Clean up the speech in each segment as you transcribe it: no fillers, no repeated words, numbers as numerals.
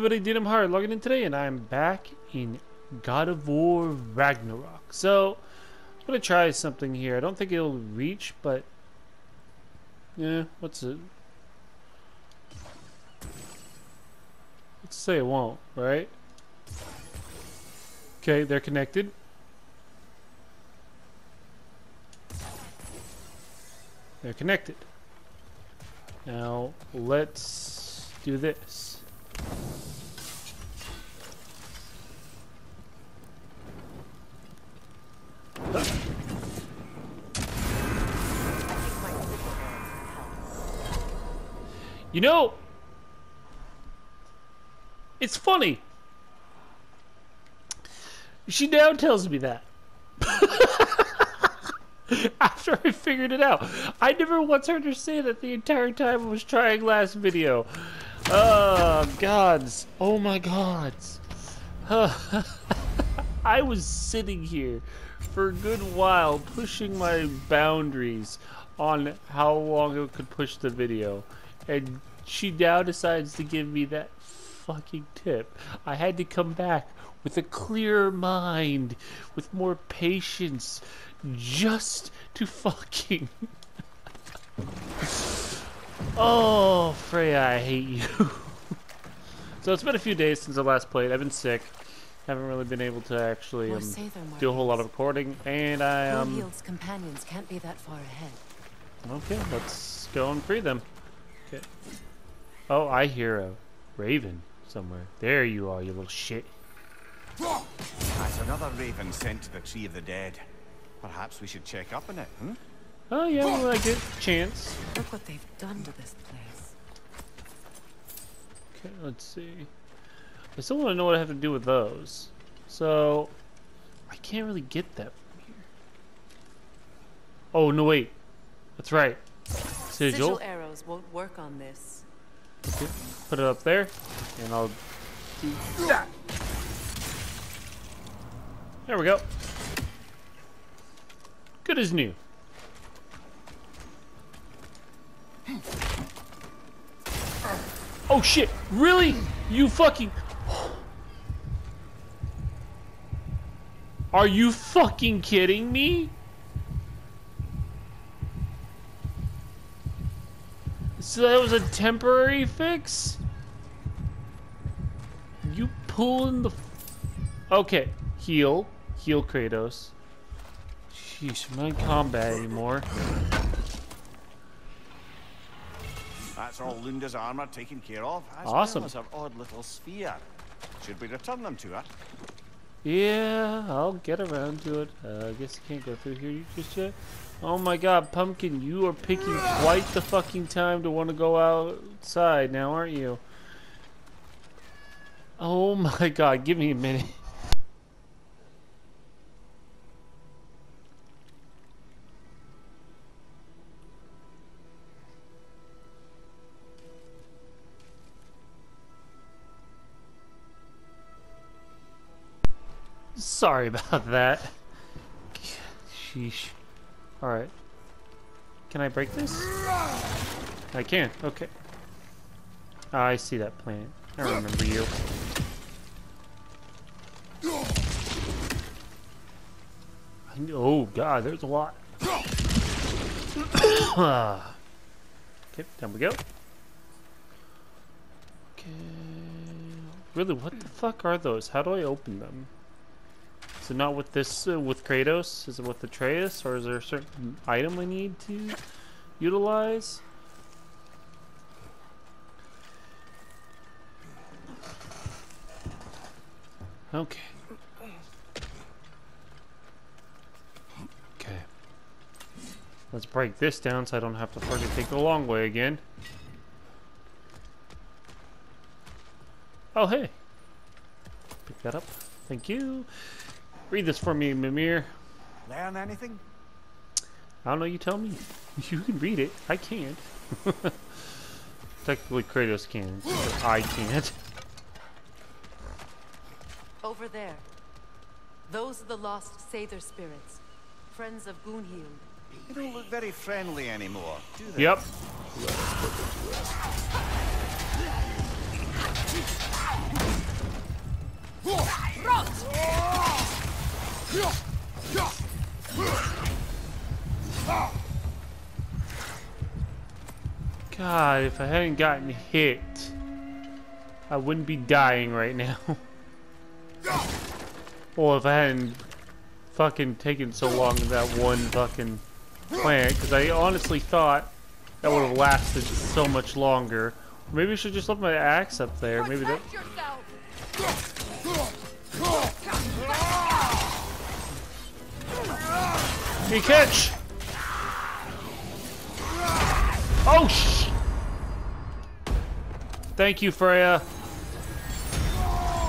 everybody, Daenar Mahari logging in today, and I'm back in God of War Ragnarok. So, I'm going to try something here. I don't think it'll reach, but... yeah, what's it? Let's say it won't, right? Okay, they're connected. They're connected. Now, let's do this. You know, it's funny. She now tells me that. After I figured it out. I never once heard her say that the entire time I was trying last video. Oh, gods. Oh, my gods. I was sitting here for a good while pushing my boundaries on how long it could push the video. And she now decides to give me that fucking tip. I had to come back with a clearer mind, with more patience, just to fucking... oh, Freya, I hate you. So it's been a few days since I last played. I've been sick. Haven't really been able to actually do a whole lot of recording, and Gunhild's companions can't be that far ahead. Okay, let's go and free them. Okay. Oh, I hear a raven somewhere. There you are, you little shit. That's another raven sent to the Tree of the Dead. Perhaps we should check up on it, hmm? Oh yeah, well, I get a chance. Look what they've done to this place. Okay, let's see. I still want to know what I have to do with those. So, I can't really get that from here. Oh, no, wait. That's right. Sigil. Sigil arrows won't work on this. Okay, put it up there, and I'll do that. There we go. Good as new. Oh shit, really? You fucking... are you fucking kidding me? So that was a temporary fix? You pulling the... okay, heal. Heal Kratos. Jeez, I'm not in combat anymore. That's all Lunda's armor taken care of. As awesome. Well as her odd little sphere. Should we return them to her? Yeah, I'll get around to it. I guess I can't go through here just yet. Oh my god, Pumpkin, you are picking quite the fucking time to want to go outside now, aren't you? Oh my god, give me a minute. Sorry about that. Sheesh. Alright. Can I break this? I can. Okay. Oh, I see that plant. I remember you. Oh, God. There's a lot. Okay. Down we go. Okay. Really, what the fuck are those? How do I open them? So not with this, with Kratos? Is it with Atreus? Or is there a certain item I need to utilize? Okay. Okay. Let's break this down so I don't have to fucking take the long way again. Oh, hey. Pick that up. Thank you. Read this for me, Mimir. Learn anything? I don't know, you tell me. You can read it. I can't. Technically Kratos can, but I can't. Over there. Those are the lost Saether spirits. Friends of Gunhild. They don't look very friendly anymore, do they? Yep. God, if I hadn't gotten hit, I wouldn't be dying right now. Or if I hadn't fucking taken so long to that one fucking plant, because I honestly thought that would have lasted so much longer. Maybe I should just left my axe up there. Maybe that. Hey, catch! Oh shit! Thank you, Freya.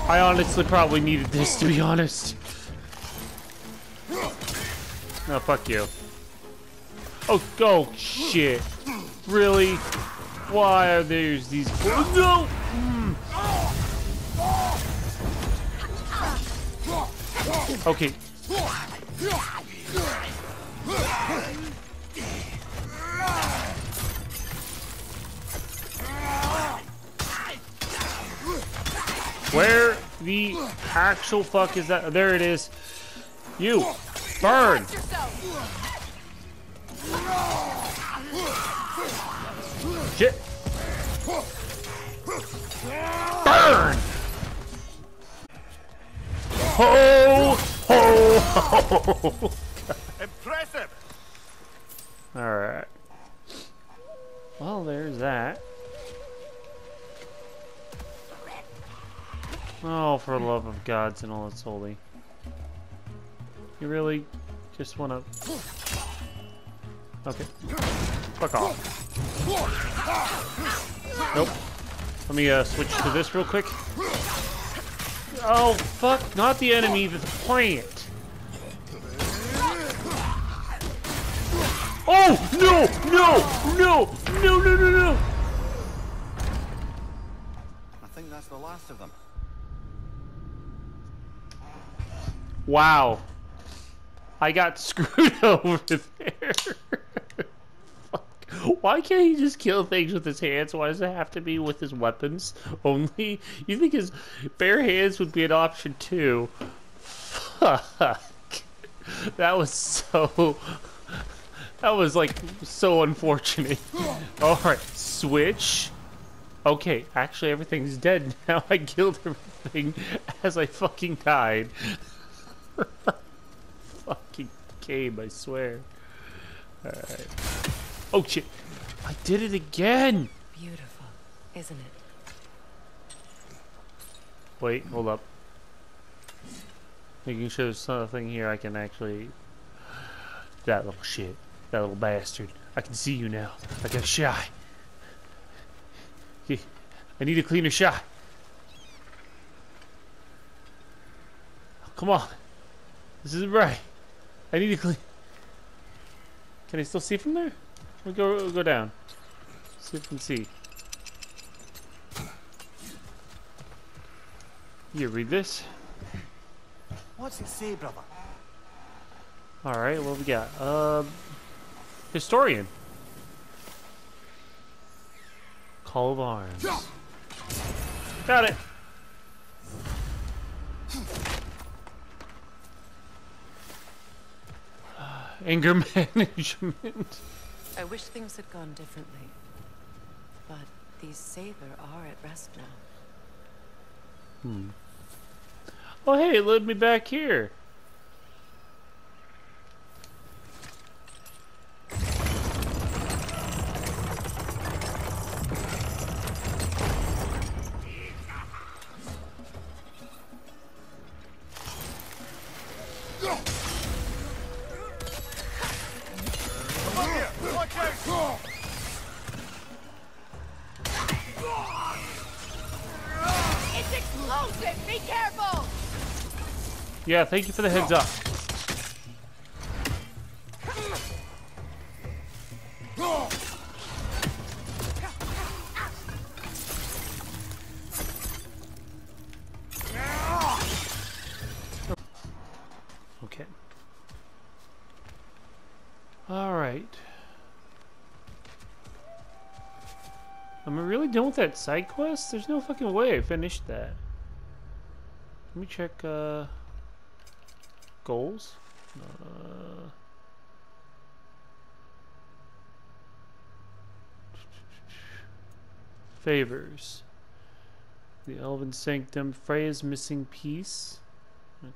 I honestly probably needed this, to be honest. No, fuck you. Oh, go, oh, shit. Really? Why are there these... No! Mm. Okay. Where the actual fuck is that? There it is. You burn. Shit. Burn. Ho, ho, ho. Impressive. All right. Well, there's that. Oh, for the love of gods and all that's holy. You really just wanna... Okay. Fuck off. Nope. Let me switch to this real quick. Oh, fuck. Not the enemy, the plant. Oh, no! No! No, no, no, no! I think that's the last of them. Wow, I got screwed over there. Fuck. Why can't he just kill things with his hands? Why does it have to be with his weapons only? You think his bare hands would be an option too? Fuck. That was so... That was like so unfortunate. Alright, switch. Okay, actually everything's dead now. I killed everything as I fucking died. Fucking game, I swear. Alright. Oh shit! I did it again! Beautiful, isn't it? Wait, hold up. Making sure there's something here I can actually... That little shit. That little bastard. I can see you now. I got a shot. I need a cleaner shot. Come on. This isn't right. I need to clean. Can I still see from there? We'll go down. See if we can see. You read this. What's it say, brother? All right, what we got? Historian. Call of Arms. Got it. Anger management. I wish things had gone differently, but these Saber are at rest now. Hmm. Oh hey, it led me back here. Yeah, thank you for the heads up. Okay. All right. Am I really done with that side quest? There's no fucking way I finished that. Let me check goals. Favors. The Elven Sanctum. Freya's missing piece.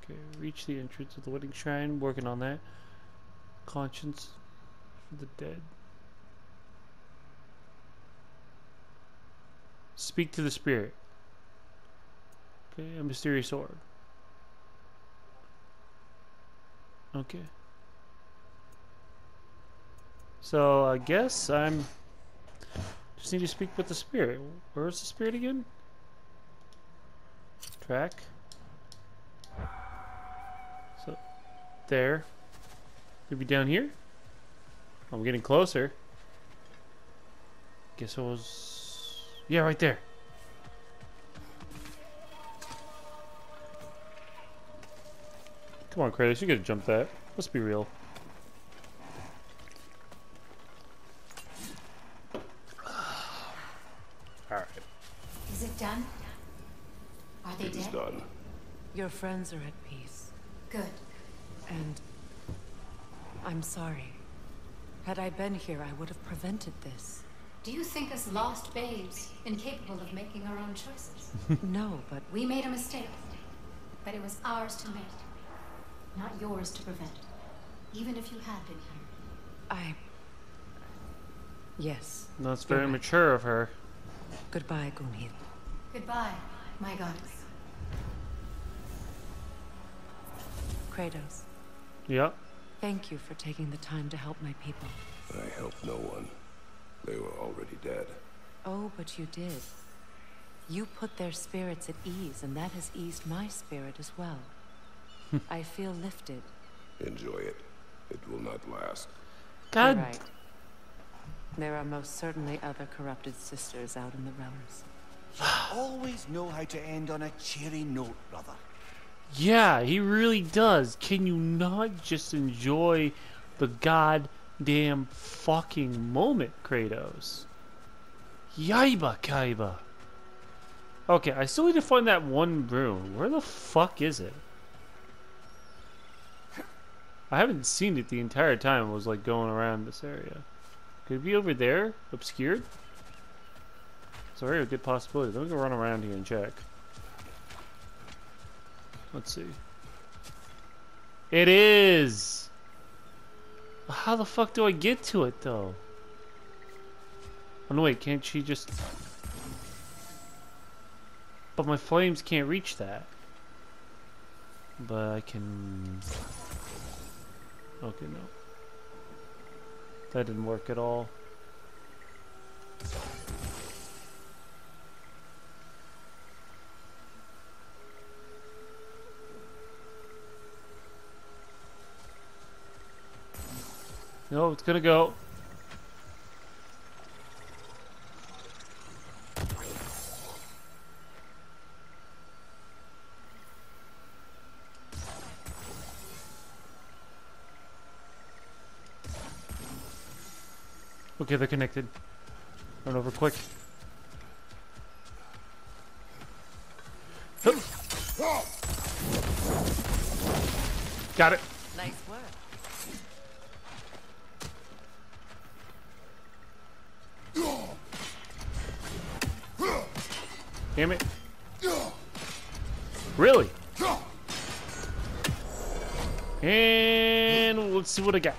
Okay, reach the entrance of the Wedding Shrine. Working on that. Conscience for the dead. Speak to the spirit. Okay, a mysterious orb. Okay. So I guess I'm just need to speak with the spirit. Where's the spirit again? Track. So there. Could be down here. I'm getting closer. Guess it was yeah, right there. Come on, Kratos, you gotta jump that. Let's be real. Alright. Is it done? Are they dead? It is done. Your friends are at peace. Good. And I'm sorry. Had I been here, I would have prevented this. Do you think us lost babes, incapable of making our own choices? No, but... We made a mistake, but it was ours to make. Not yours to prevent, even if you had been here. Yes. That's very mature of her. Goodbye, Gunhild. Goodbye, my goddess. Kratos. Yeah? Thank you for taking the time to help my people. I helped no one. They were already dead. Oh, but you did. You put their spirits at ease, and that has eased my spirit as well. I feel lifted. Enjoy it. It will not last. God. You're right. There are most certainly other corrupted sisters out in the realms. Always know how to end on a cheery note, brother. Yeah, he really does. Can you not just enjoy the goddamn fucking moment, Kratos? Yiba kaiba. Okay, I still need to find that one room. Where the fuck is it? I haven't seen it the entire time. I was like going around this area. Could it be over there? Obscured? It's already a good possibility. Let me go run around here and check. Let's see. It is! How the fuck do I get to it though? Oh no, wait, can't she just... But my flames can't reach that. But I can... Okay, no. That didn't work at all. No, it's gonna go. Okay, they're connected. Run over quick. Got it. Nice work. Damn it. Really? And let's see what I got.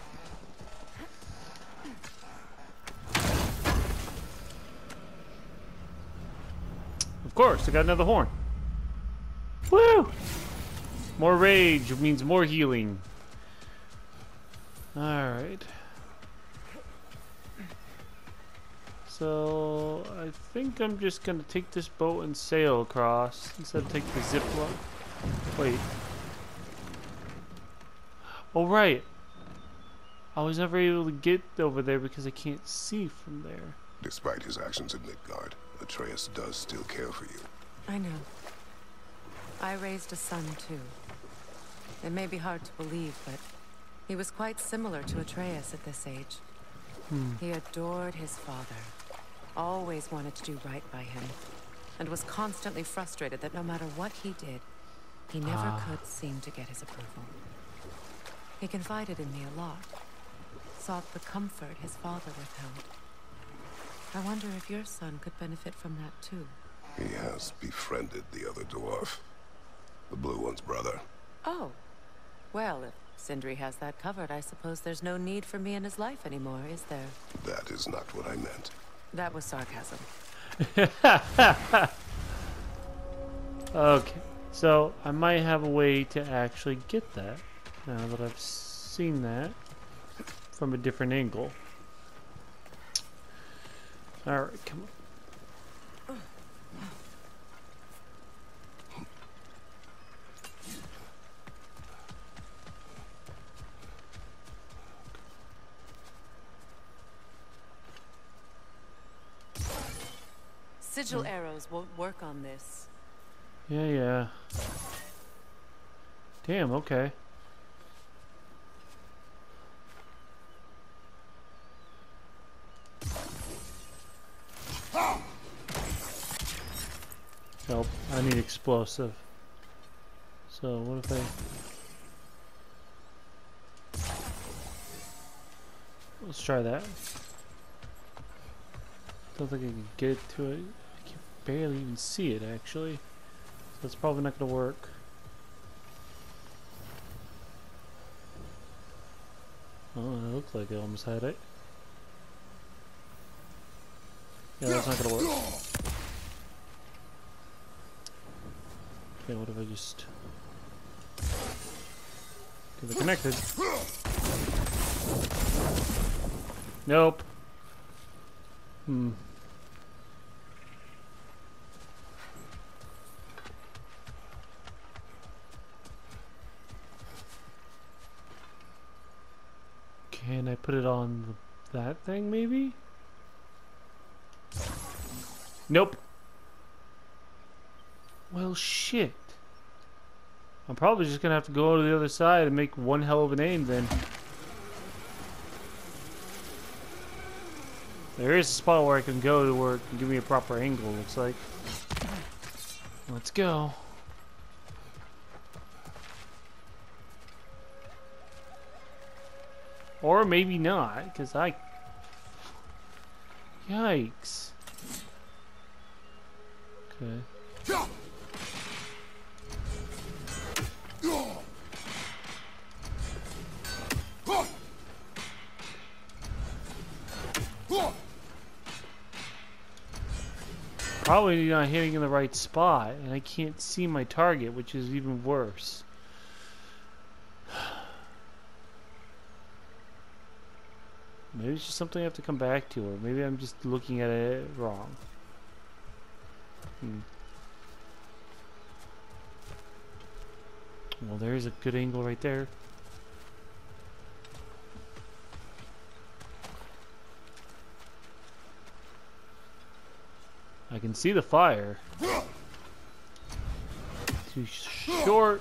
Of course, I got another horn. Woo! More rage means more healing. Alright. So, I think I'm just gonna take this boat and sail across instead of take the zip line. Wait. Oh, right. I was never able to get over there because I can't see from there. Despite his actions in Midgard, Atreus does still care for you. I know. I raised a son, too. It may be hard to believe, but he was quite similar to Atreus at this age. He adored his father, always wanted to do right by him, and was constantly frustrated that no matter what he did, He never could seem to get his approval. He confided in me a lot, sought the comfort his father withheld. I wonder if your son could benefit from that too. He has befriended the other dwarf, the blue one's brother. Oh, well, if Sindri has that covered, I suppose there's no need for me in his life anymore, is there? That is not what I meant. That was sarcasm. Okay, so I might have a way to actually get that now that I've seen that from a different angle. All right, come on. Sigil arrows won't work on this. Yeah, yeah. Damn, okay. Nope, I need explosive. So, what if I... Let's try that. Don't think I can get to it. Barely even see it actually, so it's probably not gonna work. Oh, it looked like I almost had it. Yeah, that's not gonna work. Okay, what if I just... Because they're connected. Nope. Hmm. Can I put it on that thing, maybe? Nope. Well, shit. I'm probably just gonna have to go to the other side and make one hell of an aim then. There is a spot where I can go to where it can give me a proper angle, looks like. Let's go. Or maybe not, because I... Yikes. Okay. Probably not hitting in the right spot, and I can't see my target, which is even worse. Maybe it's just something I have to come back to, or maybe I'm just looking at it wrong. Well, there's a good angle right there. I can see the fire. Too short.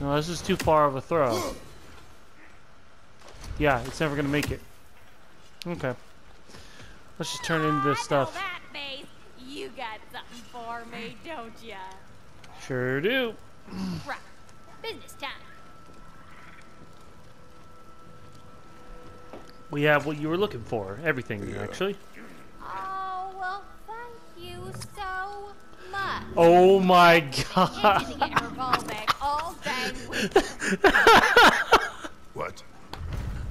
No, this is too far of a throw. Yeah, it's never gonna make it. Okay. Let's just turn into this stuff. That face. You got something for me, don't ya? Sure do. Right. Business time. We have what you were looking for. Everything, yeah. Actually. Oh, well, thank you so much. Oh my god. You're using your revolve bag all day with... What?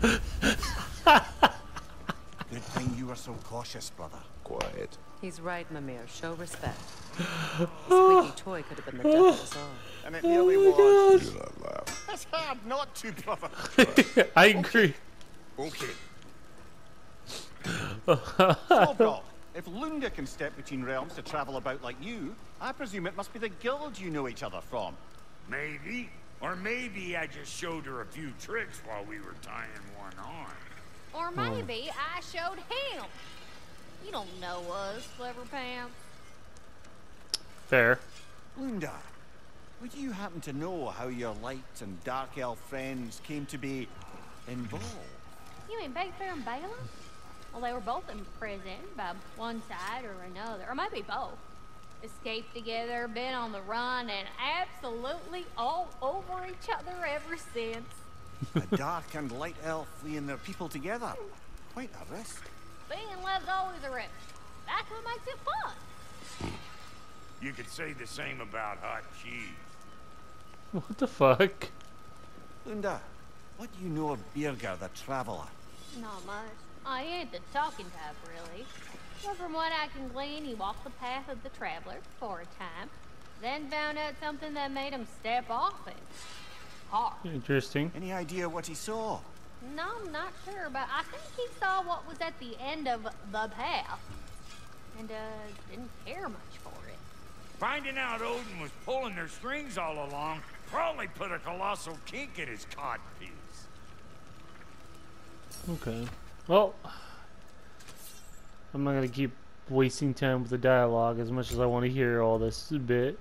Good thing you were so cautious, brother. Quiet. He's right, Mimir. Show respect. This squeaky toy could have been the devil's own. And it nearly was. Do not laugh. That's hard not to, brother. I agree. Okay. So, bro, if Lunda can step between realms to travel about like you, I presume it must be the guild you know each other from. Maybe. Or maybe I just showed her a few tricks while we were tying one on. Or maybe I showed him. You don't know us, clever pants. Fair. Lunda, would you happen to know how your light and dark elf friends came to be involved? You mean Bagfair and Bala? Well, they were both imprisoned by one side or another, or maybe both. Escaped together, been on the run, and absolutely all over each other ever since. A dark and light elf fleeing their people together. Quite a risk. Being in love's always a risk. That's what makes it fun. You could say the same about hot cheese. What the fuck? Lunda, what do you know of Birger the Traveler? Not much. I ain't the talking type, really. But from what I can glean, he walked the path of the Traveler for a time, then found out something that made him step off it. Hard. Interesting. Any idea what he saw? No, I'm not sure, but I think he saw what was at the end of the path. And, didn't care much for it. Finding out Odin was pulling their strings all along probably put a colossal kink in his codpiece. Okay. Well, I'm not gonna keep wasting time with the dialogue as much as I want to hear all this bit.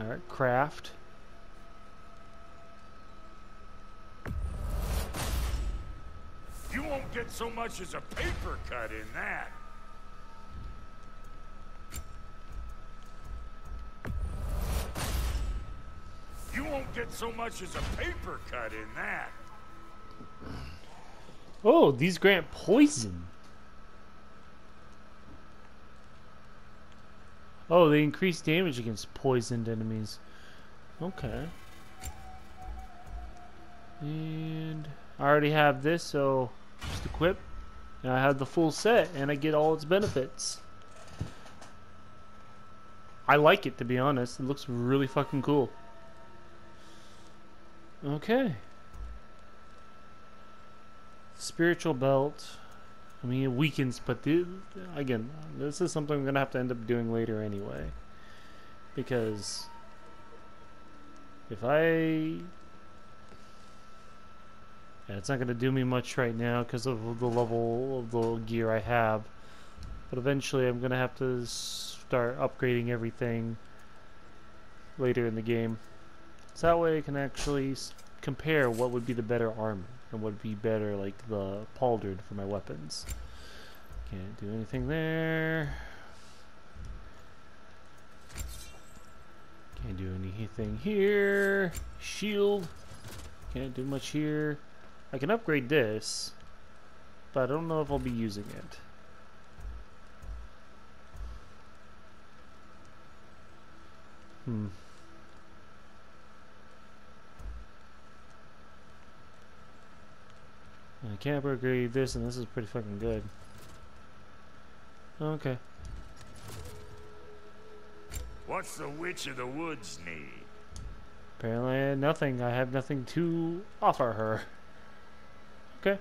Alright, craft. You won't get so much as a paper cut in that. You won't get so much as a paper cut in that. Oh, these grant poison. Oh, they increase damage against poisoned enemies. Okay. And I already have this, so just equip. And I have the full set, and I get all its benefits. I like it, to be honest. It looks really fucking cool. Okay. Spiritual belt. I mean, it weakens, but again, this is something I'm going to have to end up doing later anyway. Because if it's not going to do me much right now because of the level of the gear I have. But eventually I'm going to have to start upgrading everything later in the game. So that way I can actually compare what would be the better armor and what would be better, like the pauldron for my weapons. Can't do anything there. Can't do anything here. Shield. Can't do much here. I can upgrade this, but I don't know if I'll be using it. I can't upgrade this, and this is pretty fucking good. Okay. What's the Witch of the Woods need? Apparently I had nothing. I have nothing to offer her. Okay.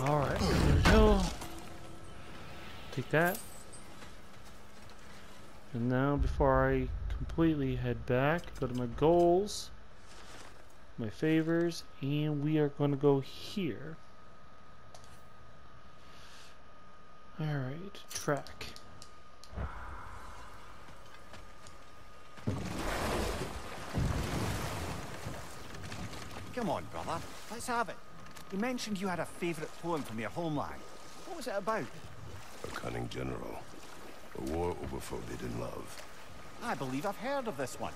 Alright, there we go. Take that. And now, before I completely head back, go to my goals, my favors, and we are going to go here. Alright, track. Come on, brother, let's have it. You mentioned you had a favorite poem from your homeland. What was it about? A cunning general. A war over forbidden love. I believe I've heard of this one.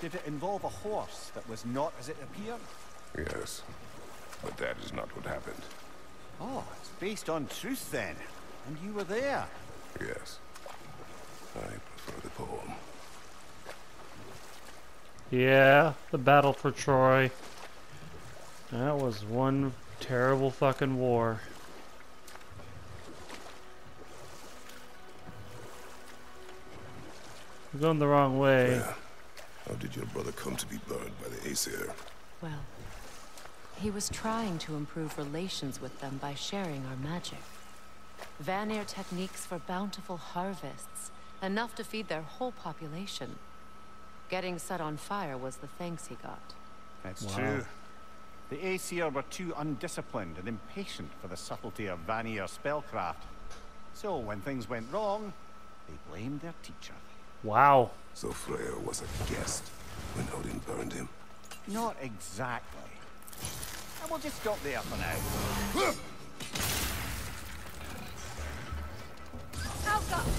Did it involve a horse that was not as it appeared? Yes, but that is not what happened. Oh, it's based on truth then. And you were there? Yes. I prefer the poem. Yeah, the battle for Troy. That was one terrible fucking war. We're going the wrong way. Yeah. How did your brother come to be burned by the Aesir? Well, he was trying to improve relations with them by sharing our magic. Vanir techniques for bountiful harvests, enough to feed their whole population. Getting set on fire was the thanks he got. That's true. The Aesir were too undisciplined and impatient for the subtlety of Vanir spellcraft. So when things went wrong, they blamed their teacher. Wow. So Freya was a guest when Odin burned him? Not exactly. And we'll just stop there for now. welcome.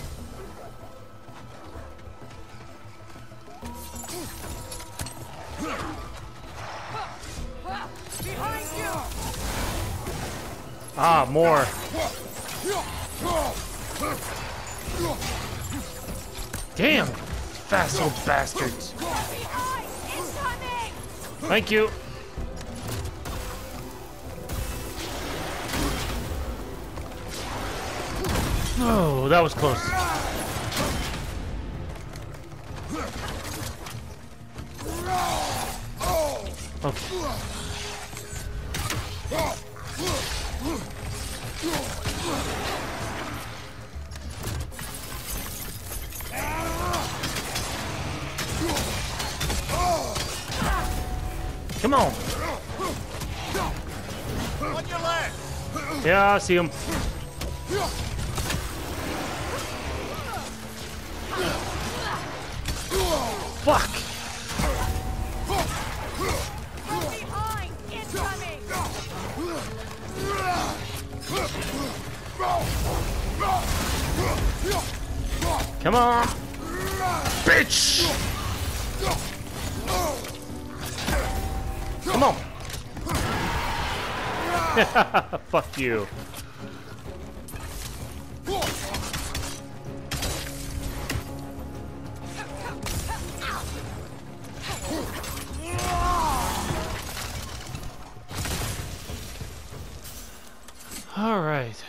Behind you. Ah, more. Damn, fast old bastards. Thank you. Oh, that was close. Okay. Come on. On your left. Yeah, I see him. Fuck! Come on! Bitch! Come on! Fuck you! All right.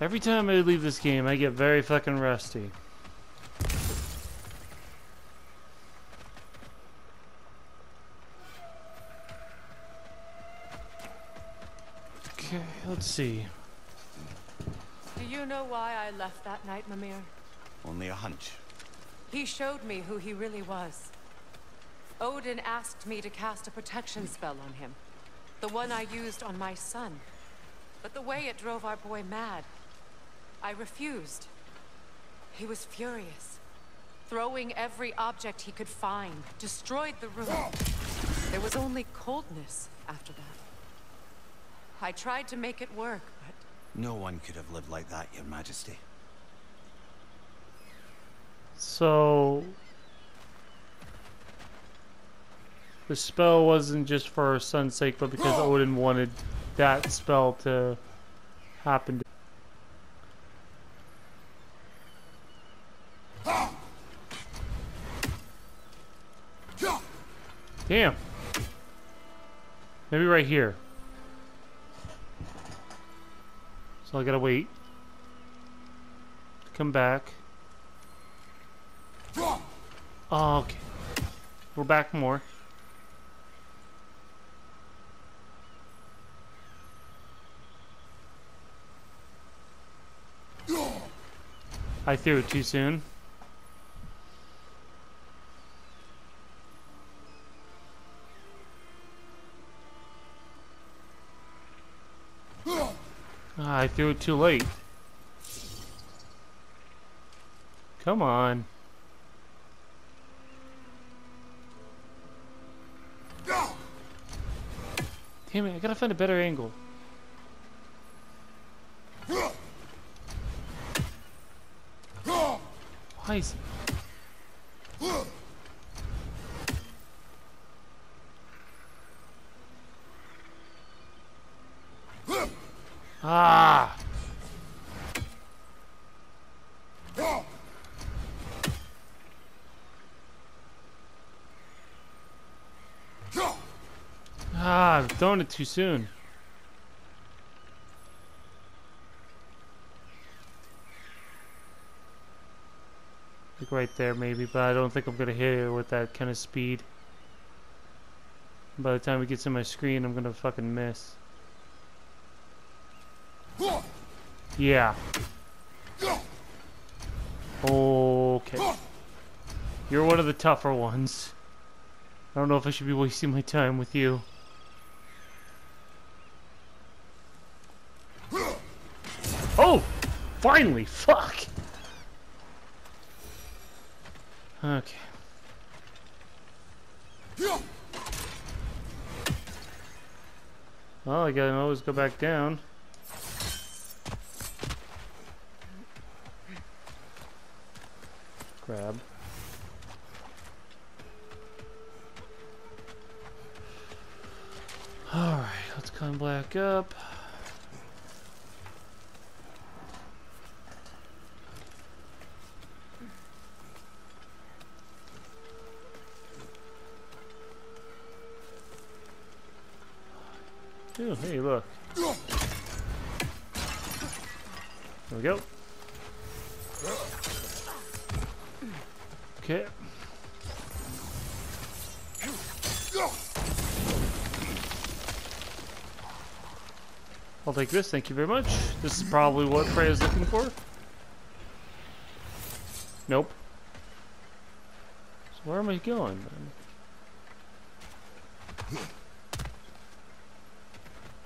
Every time I leave this game, I get very fucking rusty. Okay, let's see. Do you know why I left that night, Mimir? Only a hunch. He showed me who he really was. Odin asked me to cast a protection spell on him. The one I used on my son. But the way it drove our boy mad, I refused. He was furious. Throwing every object he could find, destroyed the room. There was only coldness after that. I tried to make it work, but... No one could have lived like that, Your Majesty. So... The spell wasn't just for her son's sake, but because Odin wanted that spell to happen. Damn. Maybe right here. So I gotta wait. Come back. Oh, okay. We're back more. I threw it too soon. I threw it too late. Come on. Damn it, I gotta find a better angle. Nice. Ah. Ah, I've thrown it too soon. Right there maybe, but I don't think I'm gonna hit it with that kind of speed. By the time it gets in my screen, I'm gonna fucking miss. Yeah. Okay. You're one of the tougher ones. I don't know if I should be wasting my time with you. Oh! Finally! Fuck! Okay. Well, I can always go back down. Grab. Alright, let's come back up. Ooh, hey, look. There we go. Okay. I'll take this, thank you very much. This is probably what Freya's looking for. Nope. So where am I going, then?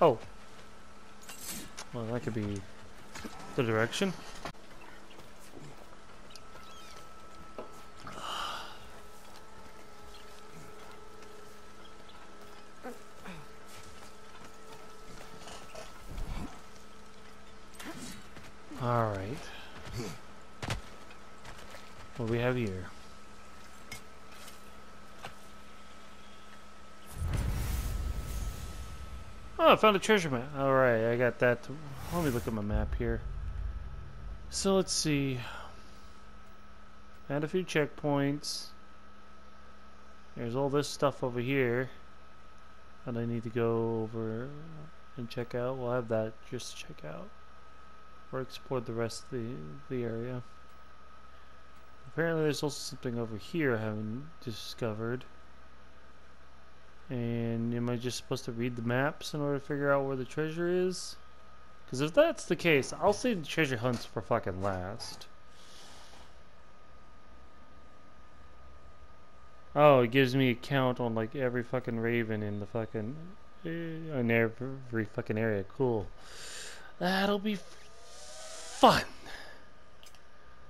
Oh. Well, that could be the direction. All right. What do we have here? Oh, I found a treasure map. Alright, I got that. Let me look at my map here. So let's see. Add a few checkpoints. There's all this stuff over here that I need to go over and check out. We'll have that just to check out. Or explore the rest of the area. Apparently there's also something over here I haven't discovered. And am I just supposed to read the maps in order to figure out where the treasure is? Because if that's the case, I'll save the treasure hunts for fucking last. Oh, it gives me a count on like every fucking raven in the fucking... in every fucking area. Cool. That'll be fun.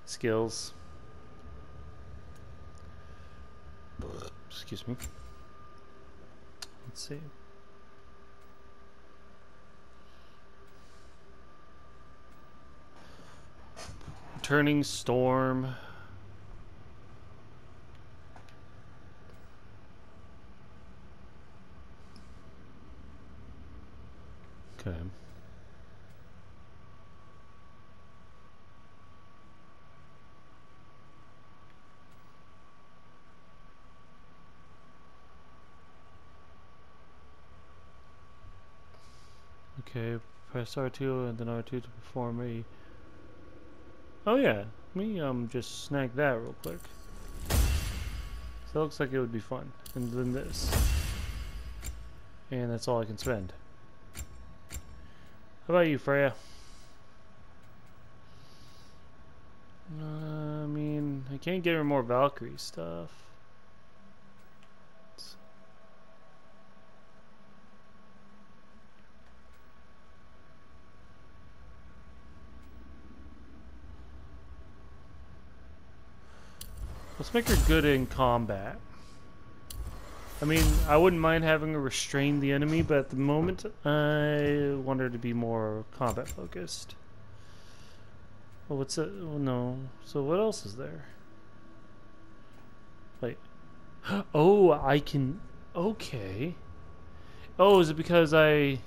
Skills. Excuse me. Let's see. Turning storm. Okay. Okay, press R2 and then R2 to perform a... Oh yeah, let me just snag that real quick. So that looks like it would be fun. And then this. And that's all I can spend. How about you, Freya? I mean, I can't get her more Valkyrie stuff. Let's make her good in combat. I mean, I wouldn't mind having her restrain the enemy, but at the moment, I want her to be more combat focused. Oh, what's that? Oh, no. So what else is there? Wait. Oh, I can... Okay. Oh, is it because I...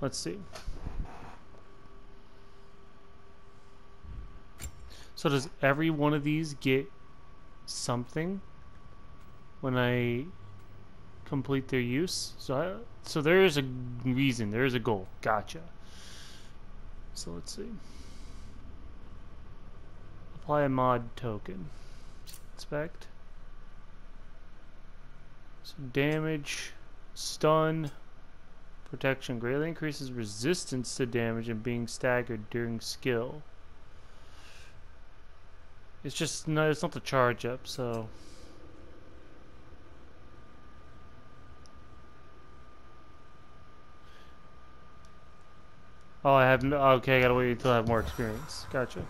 Let's see. So does every one of these get something when I complete their use? So there is a reason, there is a goal. Gotcha. So let's see. Apply a mod token. Inspect. So damage, stun, protection greatly increases resistance to damage and being staggered during skill. It's just, no, it's not the charge up, so. Oh, I have no, okay, I gotta wait until I have more experience. Gotcha.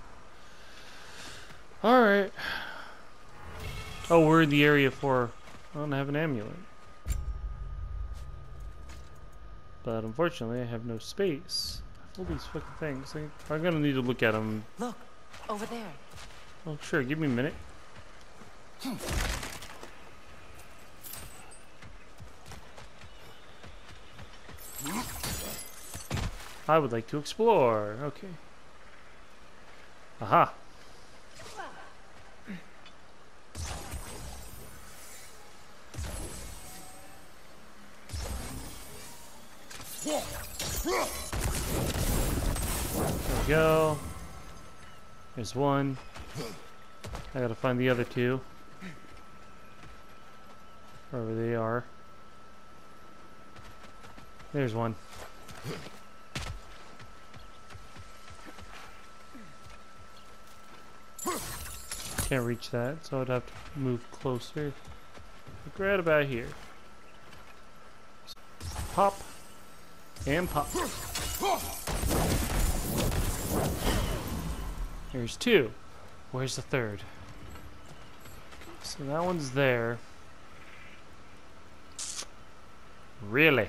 Alright. Oh, we're in the area for, I don't have an amulet. But unfortunately, I have no space. All these fucking things. I'm gonna need to look at them. Look, over there. Oh, sure. Give me a minute. I would like to explore. Okay. Aha. There we go. There's one. I gotta find the other two. Wherever they are. There's one. Can't reach that, so I'd have to move closer. Look right about here. Pop. And pop. There's two. Where's the third? So that one's there. Really?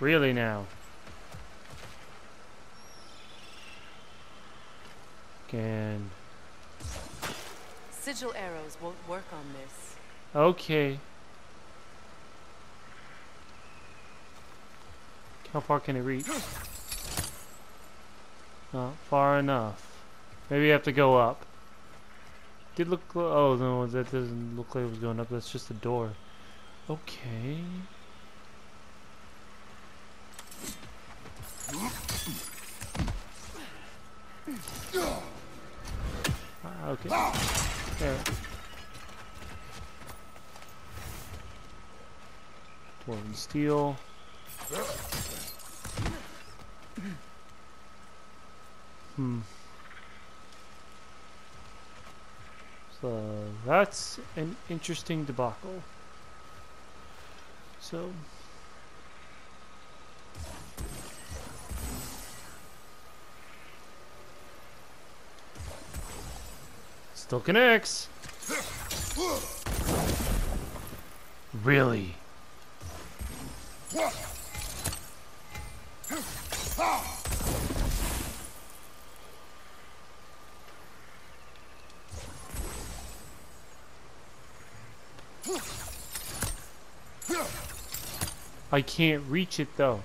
Really now? Can... sigil arrows won't work on this. Okay. How far can it reach? Not far enough. Maybe I have to go up. Did look... oh no, that doesn't look like it was going up. That's just a door. Okay. Okay. There. Dwarven steel. So that's an interesting debacle. So still connects. Really? I can't reach it though.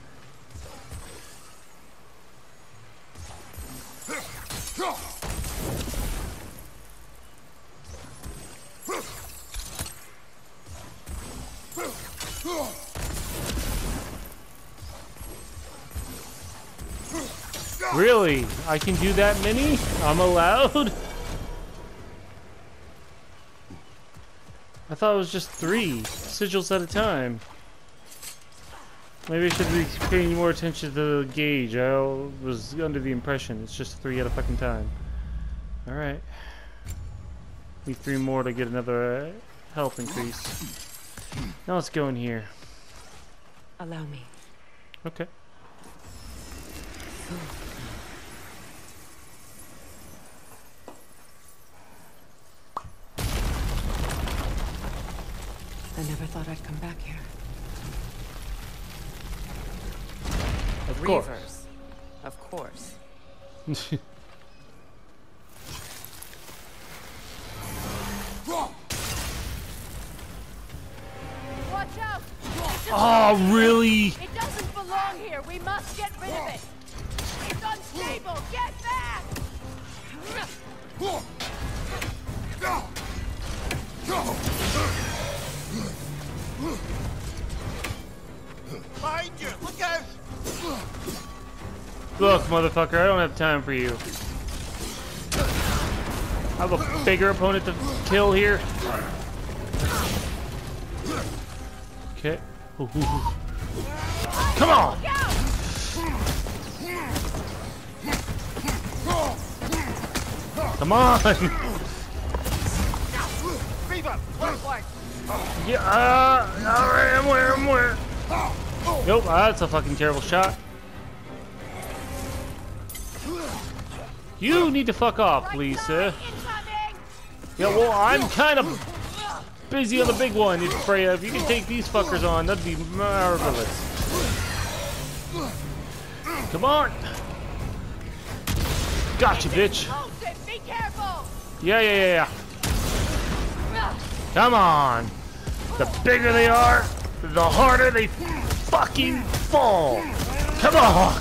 Really? I can do that many? I'm allowed? I thought it was just 3 sigils at a time. Maybe I should be paying more attention to the gauge. I was under the impression it's just 3 at a fucking time. Alright. Need 3 more to get another health increase. Now let's go in here. Allow me. Okay. I never thought I'd come back here. Of course. Reavers. Of course. Watch out! Oh, really? It doesn't belong here. We must get rid of it. It's unstable. Get back! Behind you! Look out! Look, motherfucker, I don't have time for you. I have a bigger opponent to kill here. Okay. Come on! Come on! Yeah, alright, I'm where? Nope, that's a fucking terrible shot. You need to fuck off, please, sir. Yeah, well, I'm kind of busy on the big one. It's Freya. If you can take these fuckers on, that'd be marvelous. Come on. Gotcha, bitch. Yeah. Come on. The bigger they are, the harder they fucking fall. Come on.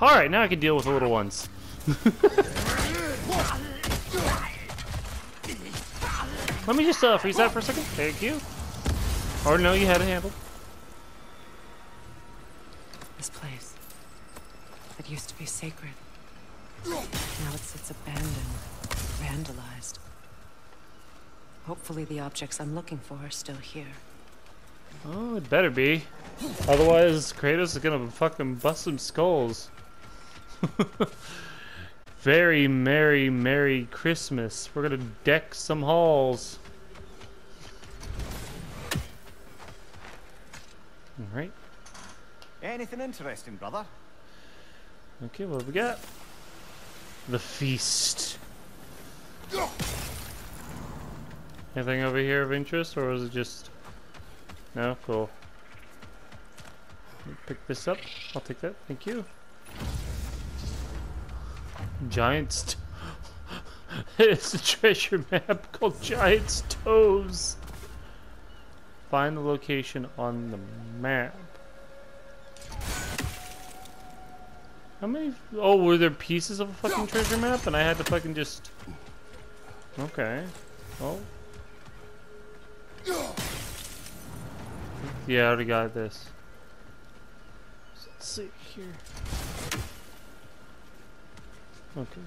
All right, now I can deal with the little ones. Let me just freeze that for a second. Thank you. Or no, you had it handled. This place, it used to be sacred. Now it sits abandoned, vandalized. Hopefully the objects I'm looking for are still here. Oh, it better be. Otherwise, Kratos is gonna fucking bust some skulls. Very merry, merry Christmas. We're gonna deck some halls. All right. Anything interesting, brother? Okay, what have we got? The feast. Anything over here of interest, or is it just... No? Cool. Pick this up. I'll take that. Thank you. Giant's... It's a treasure map called Giant's Toes. Find the location on the map. How many? Oh, were there pieces of a fucking treasure map, and I had to fucking just. Okay. Oh. Yeah, I already got this. Let's see here. Okay.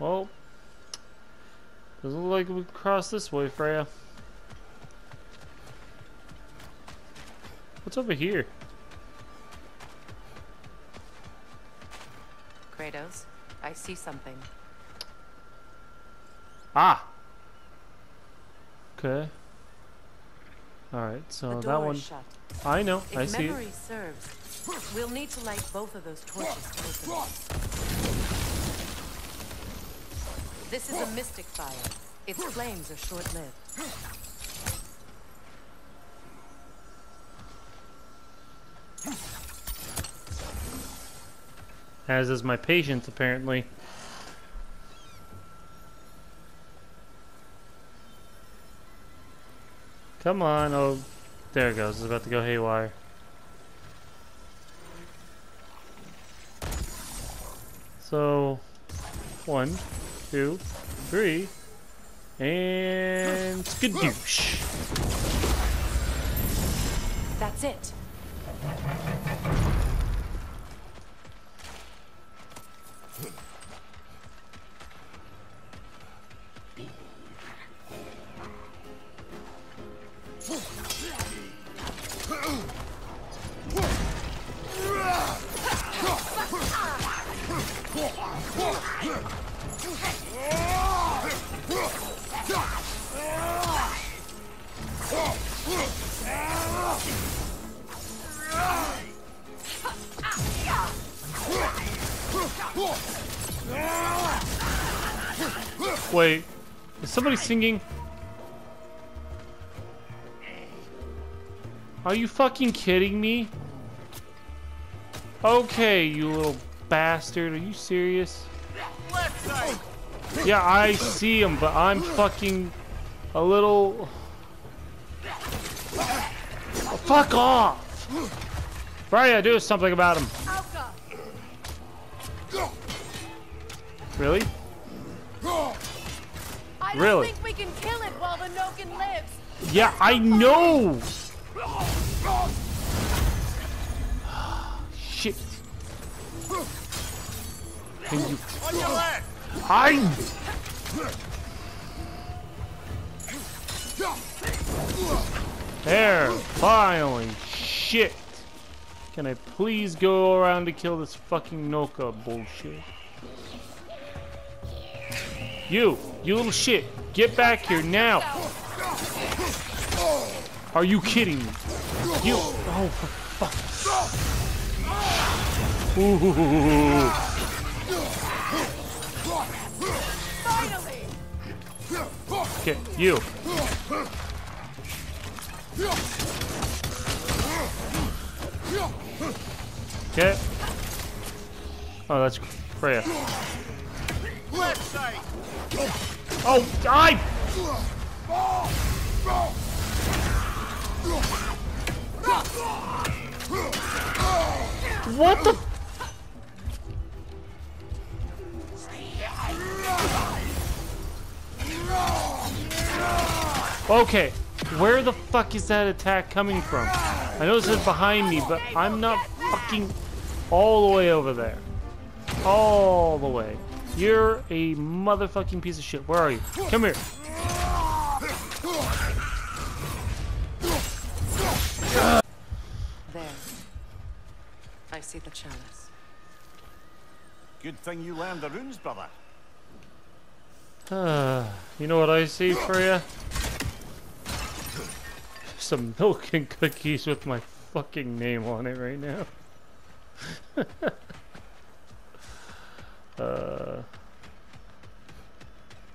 Well, doesn't look like we can cross this way, Freya. What's over here? Kratos, I see something. Ah. Okay. All right. So that one. I know. I see it. If memory serves, we'll need to light both of those torches to open it. This is a mystic fire. Its flames are short-lived. As is my patience, apparently. Come on, oh, there it goes. It's about to go haywire. So, 1, 2, 3, and skadoosh. That's it. Wait, is somebody singing? Are you fucking kidding me? Okay, you little bastard. Are you serious? Yeah, I see him, but I'm fucking a little... Oh, fuck off! Freya, do something about him. Really? I don't think we can kill it while the Nogan lives. Yeah, I know! Shit. Can you... On your left. There, finally. Shit. Can I please go around to kill this fucking Noka bullshit? You little shit. Get back here now. Are you kidding me? You. Oh, for fuck. Ooh. You. Okay. Oh, that's Freya. Oh, die! What the? Okay, where the fuck is that attack coming from? I know it's behind me, but I'm not fucking all the way over there. All the way. You're a motherfucking piece of shit. Where are you? Come here. There. I see the chalice. Good thing you learned the runes, brother. You know what I see, Freya? Some milk and cookies with my fucking name on it right now.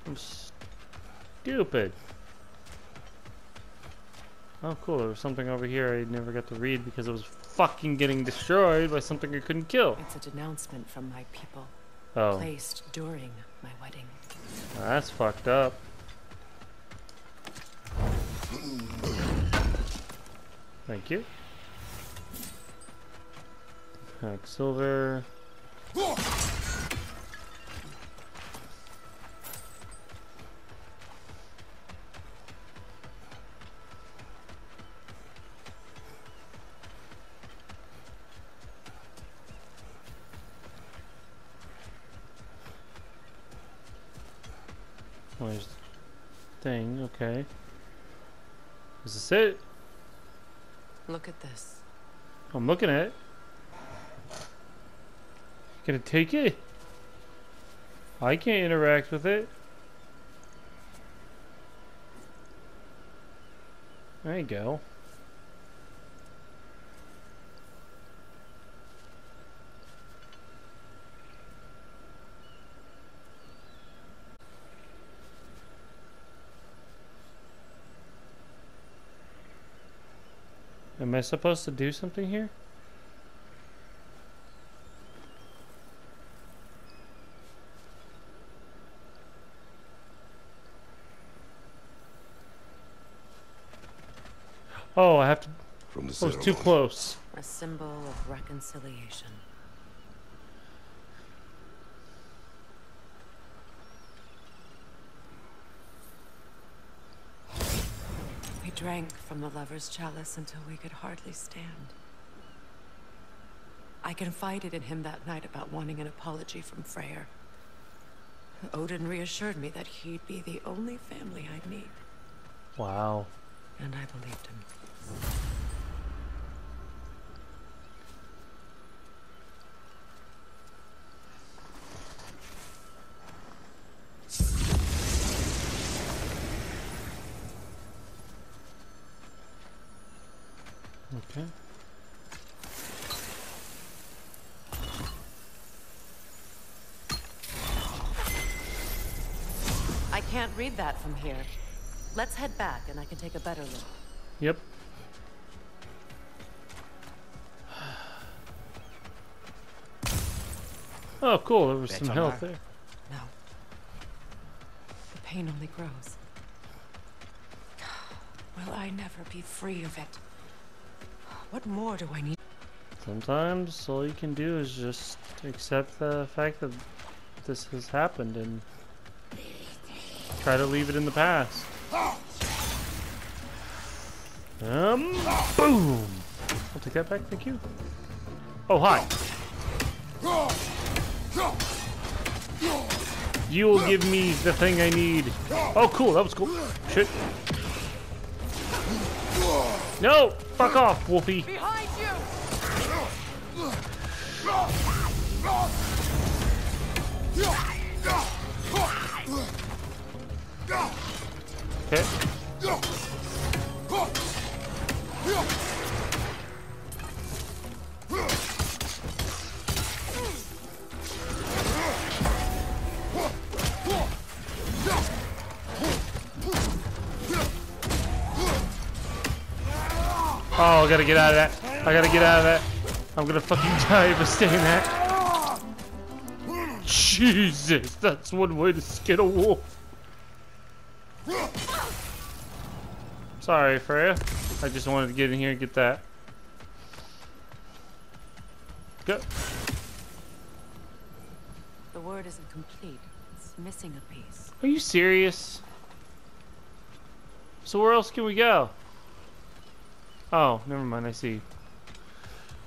I'm stupid. Oh cool, there was something over here I never got to read because I was fucking getting destroyed by something I couldn't kill. It's a denouncement from my people. Oh. Placed during my wedding. Well, that's fucked up. Thank you. Silver. There's the thing, okay. Is this it? Look at this. I'm looking at it. Gonna take it? I can't interact with it. There you go. Am I supposed to do something here? Oh, I have to. Oh, it's too close. A symbol of reconciliation. We drank from the lover's chalice until we could hardly stand. I confided in him that night about wanting an apology from Freyr. Odin reassured me that he'd be the only family I'd need. Wow. And I believed him. Okay. I can't read that from here. Let's head back and I can take a better look. Yep. Oh, cool. There was some health there. No. The pain only grows. Will I never be free of it? What more do I need? Sometimes all you can do is just accept the fact that this has happened and try to leave it in the past. Boom! I'll take that back, thank you. Oh, hi. You will give me the thing I need. Oh, cool, that was cool. Shit. No! Fuck off, Wolfie. Behind you! Okay. Oh, I gotta get out of that. I gotta get out of that. I'm gonna fucking die if I stay in that. Jesus, that's one way to skin a wolf. Sorry, Freya. I just wanted to get in here and get that. Go. The word isn't complete. It's missing a piece. Are you serious? So where else can we go? Oh, never mind. I see.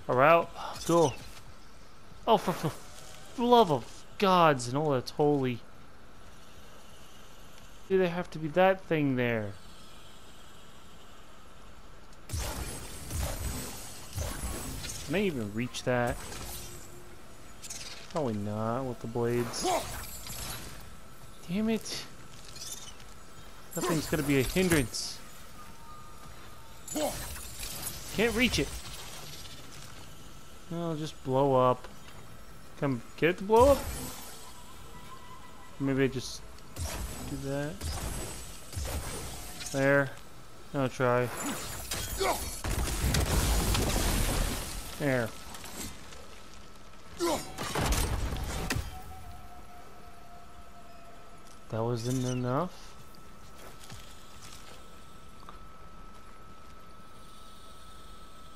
A route. Cool. Oh, for love of gods and all that's holy. Do they have to be that thing there? Can I even reach that? Probably not with the blades. Damn it. That thing's gonna be a hindrance. Can't reach it. No, just blow up. Come get it to blow up? Maybe I just do that. There. No, try. There. That wasn't enough.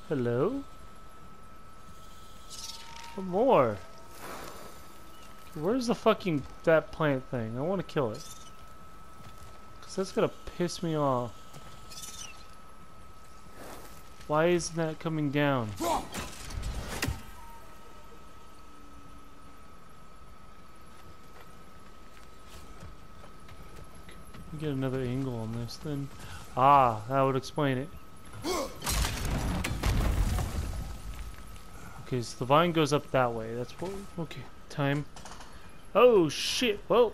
Hello? One more. Where's the fucking that plant thing? I want to kill it. Because that's going to piss me off. Why isn't that coming down? We get another angle on this then. Ah, that would explain it. Okay, so the vine goes up that way. That's what. Okay, time. Oh shit! Well,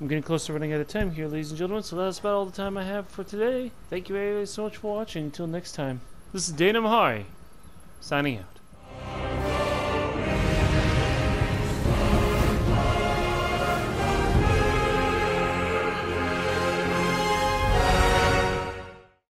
I'm getting close to running out of time here, ladies and gentlemen. So that's about all the time I have for today. Thank you very so much for watching. Until next time, this is Daenar Mahari signing out.